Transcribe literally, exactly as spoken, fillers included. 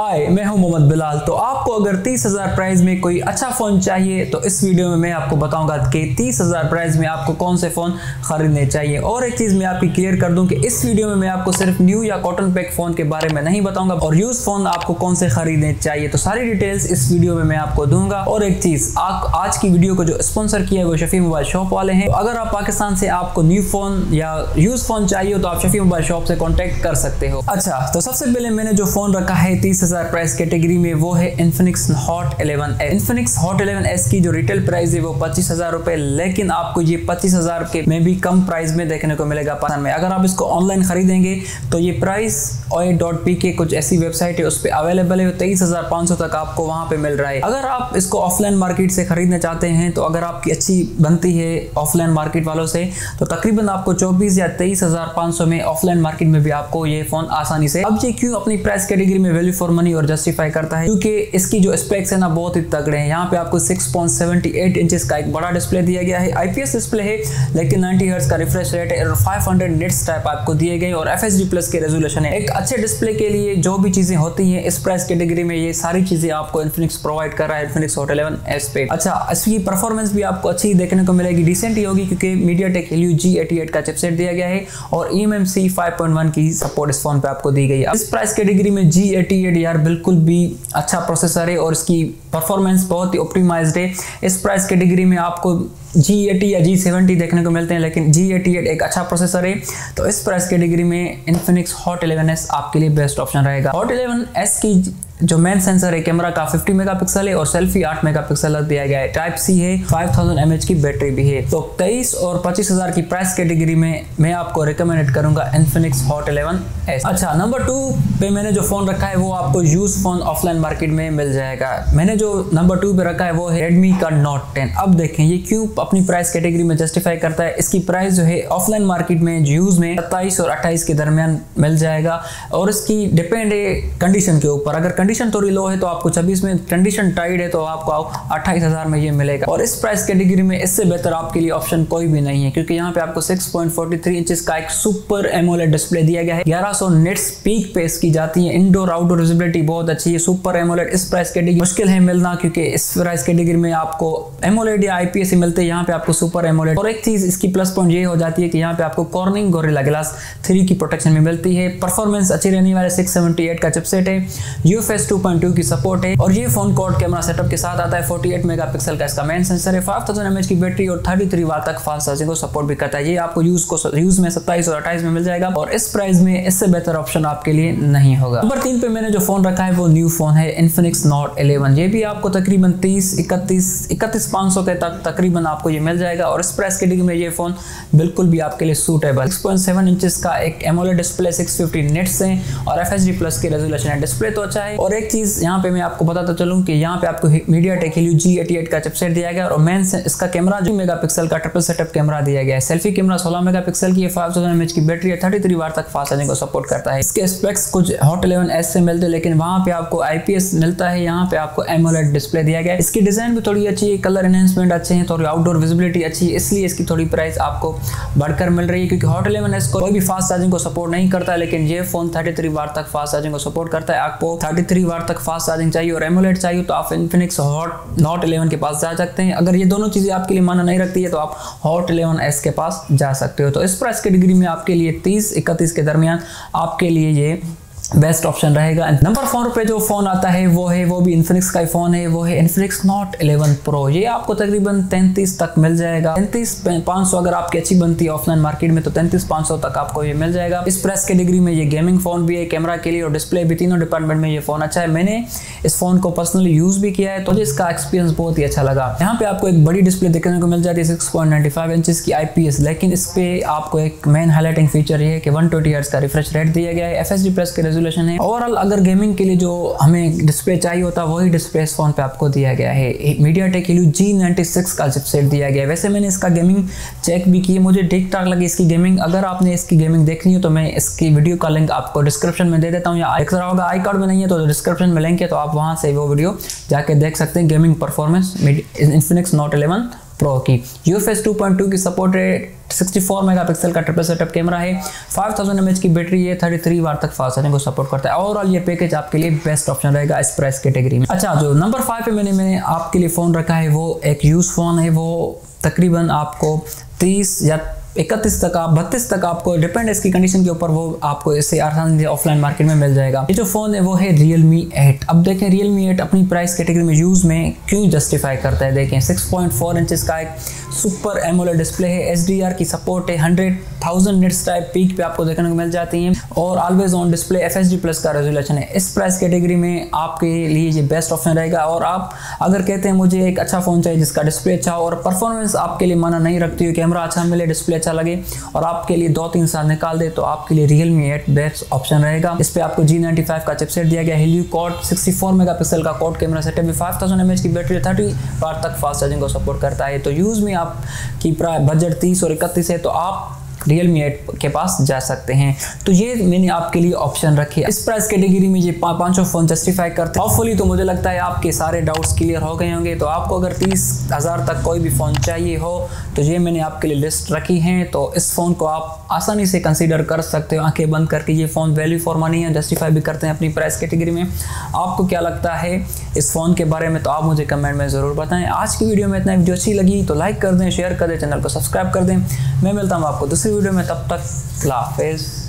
हाय, मैं हूं मोहम्मद बिलाल। तो आपको अगर तीस हज़ार प्राइस में कोई अच्छा फ़ोन चाहिए तो इस वीडियो में मैं आपको बताऊंगा कि तीस हज़ार प्राइस में आपको कौन से फ़ोन खरीदने चाहिए। और एक चीज़ मैं आपकी क्लियर कर दूं कि इस वीडियो में मैं आपको सिर्फ न्यू या कॉटन पैक फ़ोन के बारे में नहीं बताऊंगा और यूज़ फ़ोन आपको कौन से खरीदने चाहिए तो सारी डिटेल्स इस वीडियो में मैं आपको दूंगा। और एक चीज़, आज की वीडियो को जो स्पॉन्सर किया है वो शफी मोबाइल शॉप वाले हैं। अगर आप पाकिस्तान से आपको न्यू फ़ोन या यूज़ फ़ोन चाहिए तो आप शफी मोबाइल शॉप से कॉन्टैक्ट कर सकते हो। अच्छा, तो सबसे पहले मैंने जो फ़ोन रखा है तीस हज़ार प्राइस कैटेगरी में वो है Infinix Hot eleven S. Infinix Hot eleven S की जो रिटेल प्राइस है वो पच्चीस हजार रुपए, लेकिन आपको ये पच्चीस हजार के में भी कम प्राइस में देखने को मिलेगा पाकिस्तान में। अगर आप इसको ऑनलाइन खरीदेंगे तो ये प्राइस ओए डॉट पी के कुछ ऐसी वेबसाइट है उस पर अवेलेबल है, तेईस हजार पाँच सौ तक आपको वहाँ पे मिल रहा है। अगर आप इसको ऑफलाइन मार्केट से खरीदना चाहते हैं तो अगर आपकी अच्छी बनती है ऑफलाइन मार्केट वालों से तो तकरीबन आपको चौबीस या तेईस हजार पाँच सौ में ऑफलाइन मार्केट में भी आपको ये फोन आसानी से। अब ये क्यों अपनी प्राइस कैटेगरी में वैल्यू फॉर मनी और जस्टिफाई करता है, क्योंकि इसकी जो स्पेक्स है ना बहुत ही तगड़े हैं। यहाँ पे आपको six point seven eight inches का एक बड़ा डिस्प्ले दिया गया है, आईपीएस डिस्प्ले है लेकिन नब्बे हर्ट्ज का रिफ्रेश रेट है और पाँच सौ निट्स टाइप आपको दिए गए और एफएचडी प्लस के रेजोल्यूशन है। एक अच्छे डिस्प्ले के लिए जो भी चीजें होती हैं इस प्राइस कैटेगरी में ये सारी चीजें आपको इन्फिनिक्स प्रोवाइड कर रहा है इन्फिनिक्स हॉट इलेवन एस पे। अच्छा, इसकी परफॉर्मेंस भी आपको अच्छी देखने को मिलेगी, डिसेंट ही होगी क्योंकि मीडियाटेक हेलियो जी अट्ठासी का चिपसेट दिया गया है और E M M C five point one की सपोर्ट इस फोन पे आपको दी गई है। इस प्राइस कैटेगरी में जी अट्ठासी यार बिल्कुल भी अच्छा प्रोसेसर है और इसकी परफॉर्मेंस बहुत ही ऑप्टिमाइज्ड है। इस प्राइस कैटेगरी में आपको जी अट्ठासी या जी सत्तर देखने को मिलते हैं, लेकिन जी अट्ठासी एक अच्छा प्रोसेसर है तो इस प्राइस कैटेगरी में इन्फिनिक्स हॉट इलेवन एस आपके लिए बेस्ट ऑप्शन रहेगा। हॉट इलेवन एस की जो मेन सेंसर है कैमरा का फिफ्टी मेगापिक्सल है और सेल्फी आठ मेगापिक्सल दिया गया है, टाइप सी है, फाइव थाउज़ेंड एमएच की बैटरी भी है। तो तेईस और पच्चीस हजार की प्राइस कैटेगरी में मैं आपको रिकमेंड करूंगा इन्फिनिक्स हॉट इलेवन एस। अच्छा, नंबर टू पे मैंने जो फोन रखा है वो आपको यूज फोन ऑफलाइन मार्केट में मिल जाएगा। मैंने जो नंबर टू पे रखा है वो है रेडमी का नोट टेन। अब देखें ये क्यों अपनी प्राइस कैटेगरी में जस्टिफाई करता है। इसकी प्राइस जो है ऑफलाइन मार्केट में यूज में सत्ताईस और अट्ठाईस के दरमियान मिल जाएगा और इसकी डिपेंड है कंडीशन के ऊपर। अगर कंडीशन थोड़ी लो है तो आपको छब्बीस में, कंडीशन टाइट है तो आपको अट्ठाईस हजार में ये मिलेगा और इस प्राइस कैटेगरी में इससे बेहतर आपके लिए ऑप्शन कोई भी नहीं है क्योंकि यहाँ पे आपको six point four three inches का एक सुपर एमोलेड डिस्प्ले दिया गया है, ग्यारह सौ निट्स पीक पे इसकी जाती है, इंडोर आउटडोर विजिबिलिटी बहुत अच्छी है। सुपर एमोलेड इस प्राइस कैटेगरी मुश्किल है मिलना क्योंकि इस प्राइस कैटेगरी में आपको एमोलेड या आईपीएस मिलते हैं, यहाँ पे आपको सुपर एमोलेड। और एक चीज इसकी प्लस पॉइंट ये हो जाती है कि यहाँ पे आपको कॉर्निंग गोरिल्ला ग्लास थ्री की प्रोटेक्शन में मिलती है। परफॉर्मेंस अच्छी रहने वाले सिक्स सेवन एट का चिपसेट है, यूएफ टू पॉइंट टू की सपोर्ट है और ये फोन क्वाड कैमरा सेटअप के साथ आता है, अड़तालीस मेगापिक्सल का इसका मेन सेंसर है, पाँच हज़ार एमएच की बैटरी और तैंतीस वाट तक फास्ट चार्जिंग को सपोर्ट भी करता है। ये आपको यूज को यूज में सत्ताईस और अट्ठाईस में मिल जाएगा और इस प्राइस में इससे बेहतर ऑप्शन आपके लिए नहीं होगा। नंबर तीन पे मैंने जो फोन रखा है वो न्यू फोन है इन्फिनिक्स नोट इलेवन। ये भी आपको तकरीबन तीस इकतीस इकतीस पाँच सौ के तक तकरीबन आपको ये मिल जाएगा और इस प्राइस कैटेगरी में ये फोन बिल्कुल भी आपके लिए suitable. Six point seven inches का एक AMOLED display, six fifty nits है और एफएचडी प्लस के रेजोल्यूशन है, डिस्प्ले तो अच्छा है। और एक चीज यहाँ पे मैं आपको बताता चलूं कि यहाँ पे आपको मीडियाटेक हेलियो जी अट्ठासी का चिपसेट दिया गया और मेन इसका कैमरा जो मेगापिक्सल का ट्रिपल सेटअप कैमरा दिया गया है, सेल्फी कैमरा सोलह मेगापिक्सल की है, पाँच हज़ार एमएच की बैटरी है, तैंतीस वाट तक फास्ट चार्जिंग को सपोर्ट करता है। इसके स्पेक्स कुछ हॉट इलेवन एस से मिलते हैं लेकिन वहाँ पे आपको आईपीएस मिलता है, यहाँ पे आपको एमोलेड डिस्प्ले दिया गया है। इसकी डिजाइन भी थोड़ी अच्छी है, कलर एनहेंसमेंट अच्छे हैं, थोड़ी आउटडोर विजिबिलिटी अच्छी है, इसलिए इसकी थोड़ी प्राइस आपको बढ़कर मिल रही है क्योंकि हॉट इलेवन एस कोई भी फास्ट चार्जिंग को सपोर्ट नहीं करता लेकिन ये फोन तैंतीस वाट तक फास्ट चार्जिंग को सपोर्ट करता है। आपको थ्री वाट तक फास्ट चार्जिंग चाहिए और एमोलेड चाहिए तो आप इन्फिनिक्स हॉट नोट इलेवन के पास जा सकते हैं। अगर ये दोनों चीजें आपके लिए माना नहीं रखती है तो आप हॉट इलेवन एस के पास जा सकते हो। तो इस प्राइस कैटेगरी में आपके लिए तीस इकतीस के दरमियान आपके लिए ये बेस्ट ऑप्शन रहेगा। नंबर फोर पे जो फोन आता है वो है वो भी इन्फिनिक्स का फोन है, वो है इन्फिनिक्स नोट इलेवन प्रो। ये आपको तकरीबन तैंतीस तक मिल जाएगा, तैंतीस पाँच सौ अगर आपकी अच्छी बनती है ऑफलाइन मार्केट में तो तैंतीस पाँच सौ तक आपको ये मिल जाएगा। इस प्राइस कैटेगरी में ये गेमिंग फोन भी है, कैमरा के लिए और डिस्प्ले भी, तीनों डिपार्टमेंट में ये फोन अच्छा है। मैंने इस फोन को पर्सनली यूज भी किया है तो मुझे इसका एक्सपीरियंस बहुत ही अच्छा लगा। यहाँ पे आपको एक बड़ी डिस्प्ले देखने को मिल जाती है, six point ninety five inches की आईपीएस, लेकिन इस पे आपको एक मेन हाईलाइटिंग फीचर ये है कि वन ट्वेंटी हर्ट्ज का रिफ्रेश रेट दिया गया है, एफएचडी प्लस के है। ओवरऑल अगर गेमिंग के लिए जो हमें डिस्प्ले चाहिए होता वही डिस्प्ले इस फोन पे आपको दिया गया है, मीडियाटेक हेलियो जी छियानवे का चिपसेट दिया गया है। वैसे मैंने इसका गेमिंग चेक भी की, मुझे ठीक ठाक लगी इसकी गेमिंग। अगर आपने इसकी गेमिंग देखनी हो तो मैं इसकी वीडियो का लिंक आपको डिस्क्रिप्शन में दे देता हूँ, या एक्स्ट्रा होगा आई कार्ड में नहीं है तो डिस्क्रिप्शन में लिंक है तो आप वहाँ से वो वीडियो जाके देख सकते हैं, gaming performance Infinix Note eleven Pro की। यूएफएस टू पॉइंट टू की सपोर्ट है, सिक्सटी फोर मेगापिक्सल का ट्रिपल सेटअप कैमरा है, फाइव थाउजेंड एमएच की बैटरी है, थर्टी थ्री वाट तक फास्ट चार्जिंग को सपोर्ट करता है। ओवरऑल ये पैकेज आपके लिए बेस्ट ऑप्शन रहेगा इस प्राइस कैटेगरी में। अच्छा, जो नंबर फाइव पे मैंने मैंने आपके लिए फोन रखा है वो एक यूज फोन है, वो तकरीबन आपको तीस या इकतीस तक आप बत्तीस तक आपको डिपेंड है इसकी कंडीशन के ऊपर, वो आपको इससे आसान से ऑफलाइन मार्केट में मिल जाएगा। ये जो फोन है वो है रियलमी एट। अब देखें रियलमी एट अपनी प्राइस कैटेगरी में यूज़ में क्यों जस्टिफाई करता है। देखें सिक्स पॉइंट फोर इंचेस का एक सुपर एमोलेड डिस्प्ले है, एचडीआर की सपोर्ट है, hundred thousand nits type peak पे आपको देखने को मिल जाती है और always on display FHD plus का रेजोल्यूशन है। इस प्राइस कैटेगरी में आपके लिए ये बेस्ट ऑप्शन रहेगा। और आप अगर कहते हैं मुझे एक अच्छा फ़ोन चाहिए जिसका डिस्प्ले अच्छा हो और परफॉर्मेंस आपके लिए माना नहीं रखती हो, कैमरा अच्छा मिले, डिस्प्ले अच्छा लगे और आपके लिए दो तीन साल निकाल दे, तो आपके लिए रियलमी एट बेस्ट ऑप्शन रहेगा। इस पे आपको जी नाइंटी फाइव का चिपसेट दिया गया, Helio quad sixty four megapixel का कॉड कैमरा सेटअप है, फाइव थाउजेंड एमएच की बैटरी, थर्टी वाट तक फास्ट चार्जिंग को सपोर्ट करता है। तो यूज़ में आपकी बजट तीस और इकतीस है तो आप रियलमी एट के पास जा सकते हैं। तो ये मैंने आपके लिए ऑप्शन रखे। इस प्राइस कैटेगरी में ये पा, पांचों फोन जस्टिफाई करते हैं। होपफुली तो मुझे लगता है आपके सारे डाउट्स क्लियर हो गए होंगे। तो आपको अगर तीस हज़ार तक कोई भी फ़ोन चाहिए हो तो ये मैंने आपके लिए लिस्ट रखी है। तो इस फ़ोन को आप आसानी से कंसीडर कर सकते हो आंखें बंद करके। ये फ़ोन वैल्यू फॉर मनी है, जस्टिफाई भी करते हैं अपनी प्राइस कैटेगरी में। आपको क्या लगता है इस फ़ोन के बारे में तो आप मुझे कमेंट में ज़रूर बताएं। आज की वीडियो में इतना। वीडियो अच्छी लगी तो लाइक कर दें, शेयर कर दें, चैनल को सब्सक्राइब कर दें। मैं मिलता हूँ आपको दूसरी वीडियो में, तब तक अल्लाह हाफ़िज़।